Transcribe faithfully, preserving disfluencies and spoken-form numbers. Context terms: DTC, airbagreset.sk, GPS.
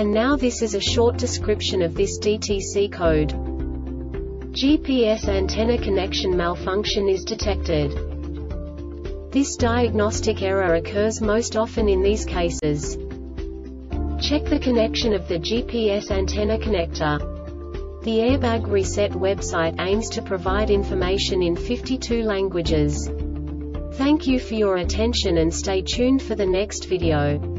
And now this is a short description of this D T C code. G P S antenna connection malfunction is detected. This diagnostic error occurs most often in these cases. Check the connection of the G P S antenna connector. The Airbag Reset website aims to provide information in fifty-two languages. Thank you for your attention and stay tuned for the next video.